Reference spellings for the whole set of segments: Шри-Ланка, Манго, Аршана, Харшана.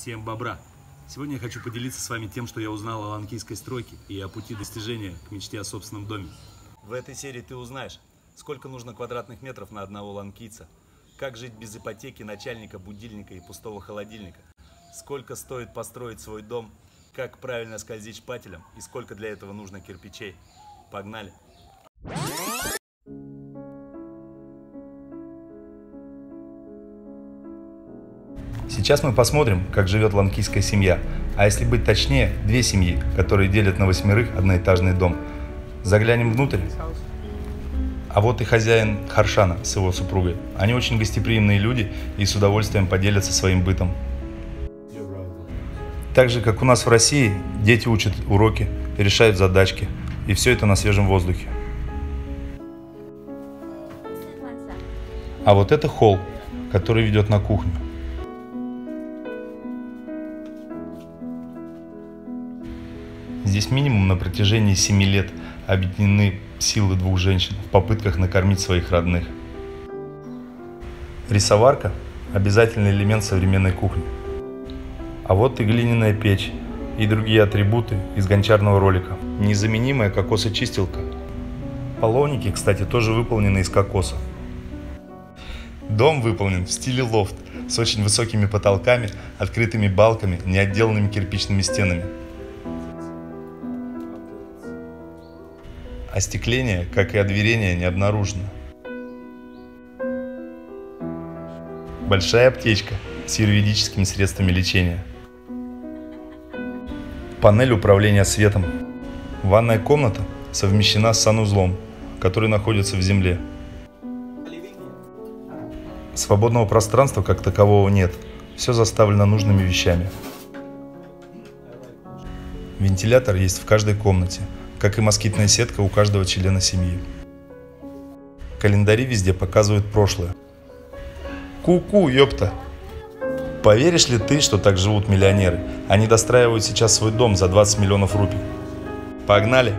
Всем бобра! Сегодня я хочу поделиться с вами тем, что я узнал о ланкийской стройке и о пути достижения к мечте о собственном доме. В этой серии ты узнаешь, сколько нужно квадратных метров на одного ланкийца, как жить без ипотеки, начальника, будильника и пустого холодильника, сколько стоит построить свой дом, как правильно скользить шпателем и сколько для этого нужно кирпичей. Погнали! Сейчас мы посмотрим, как живет ланкийская семья, а если быть точнее, две семьи, которые делят на 8 одноэтажный дом. Заглянем внутрь. А вот и хозяин Харшана с его супругой. Они очень гостеприимные люди и с удовольствием поделятся своим бытом. Так же, как у нас в России, дети учат уроки, решают задачки, и все это на свежем воздухе. А вот это холл, который ведет на кухню. Здесь минимум на протяжении 7 лет объединены силы двух женщин в попытках накормить своих родных. Рисоварка – обязательный элемент современной кухни. А вот и глиняная печь и другие атрибуты из гончарного ролика. Незаменимая кокосочистилка. Половники, кстати, тоже выполнены из кокоса. Дом выполнен в стиле лофт с очень высокими потолками, открытыми балками, неотделанными кирпичными стенами. Остекление, как и одверение, не обнаружено. Большая аптечка с юридическими средствами лечения. Панель управления светом. Ванная комната совмещена с санузлом, который находится в земле. Свободного пространства как такового нет. Все заставлено нужными вещами. Вентилятор есть в каждой комнате, как и москитная сетка у каждого члена семьи. Календари везде показывают прошлое. Ку-ку, ёпта! Поверишь ли ты, что так живут миллионеры? Они достраивают сейчас свой дом за 20 миллионов рупий. Погнали!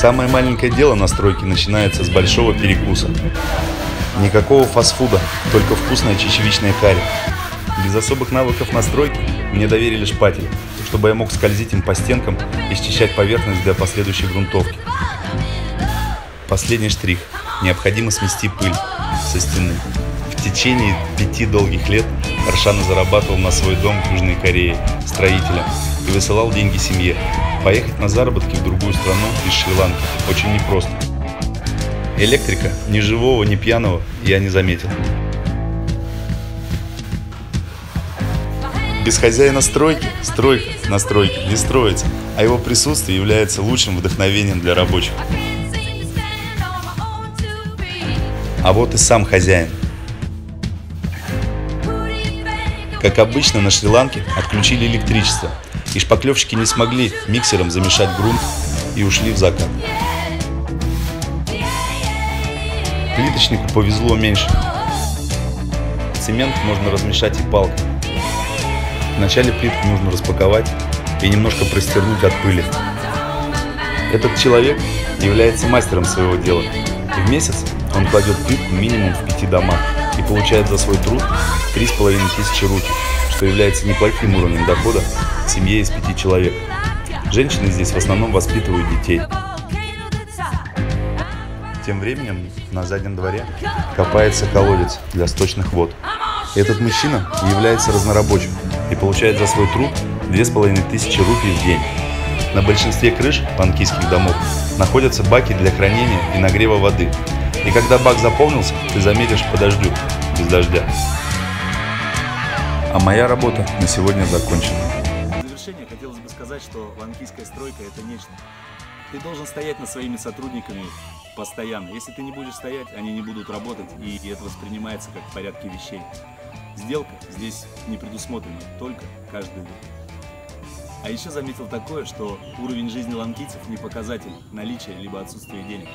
Самое маленькое дело на стройке начинается с большого перекуса. Никакого фастфуда, только вкусное чечевичное карри. Без особых навыков на стройке мне доверили шпатель, чтобы я мог скользить им по стенкам и счищать поверхность для последующей грунтовки. Последний штрих. Необходимо смести пыль со стены. В течение 5 долгих лет Аршана зарабатывал на свой дом в Южной Корее строителем и высылал деньги семье. Поехать на заработки в другую страну из Шри-Ланки очень непросто. Электрика ни живого, ни пьяного я не заметил. Без хозяина стройки стройка на стройке не строится, а его присутствие является лучшим вдохновением для рабочих. А вот и сам хозяин. Как обычно, на Шри-Ланке отключили электричество, и шпаклевщики не смогли миксером замешать грунт и ушли в закат. Плиточнику повезло меньше. Цемент можно размешать и палкой. Вначале плитку нужно распаковать и немножко простернуть от пыли. Этот человек является мастером своего дела. И в месяц он кладет плитку минимум в 5 домах и получает за свой труд 3500 рупий, что является неплохим уровнем дохода в семье из 5 человек. Женщины здесь в основном воспитывают детей. Тем временем на заднем дворе копается колодец для сточных вод. Этот мужчина является разнорабочим и получает за свой труд 2500 рупий в день. На большинстве крыш ланкийских домов находятся баки для хранения и нагрева воды. И когда бак заполнился, ты заметишь по дождю, без дождя. А моя работа на сегодня закончена. В завершение хотелось бы сказать, что ланкийская стройка – это нечто. Ты должен стоять над своими сотрудниками постоянно. Если ты не будешь стоять, они не будут работать, и это воспринимается как в порядке вещей. Сделка здесь не предусмотрена, только каждый день. А еще заметил такое, что уровень жизни ланкийцев не показатель наличия либо отсутствия денег.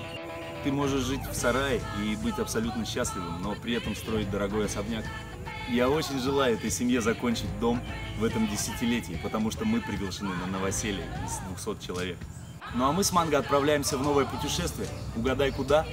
Ты можешь жить в сарае и быть абсолютно счастливым, но при этом строить дорогой особняк. Я очень желаю этой семье закончить дом в этом десятилетии, потому что мы приглашены на новоселье из 200 человек. Ну а мы с Манго отправляемся в новое путешествие. Угадай, куда?